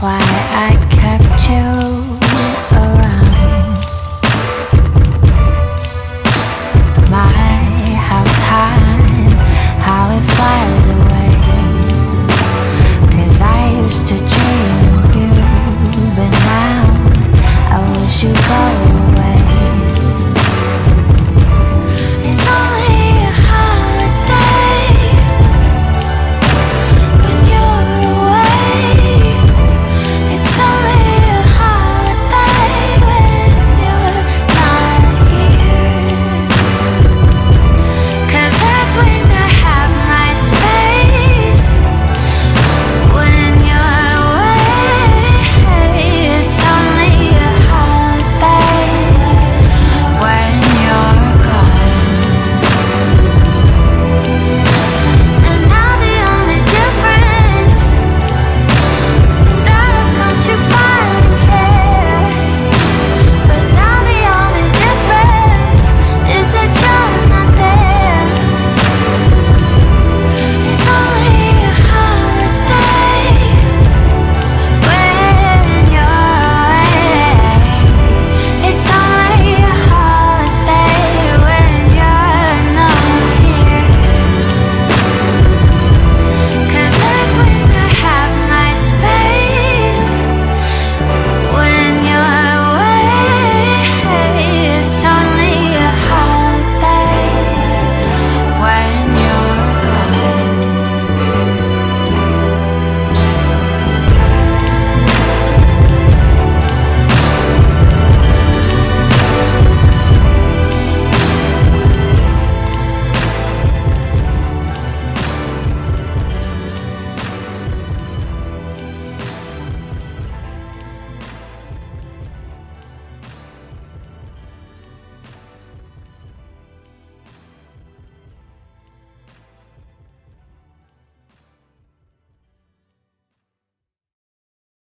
why I kept you.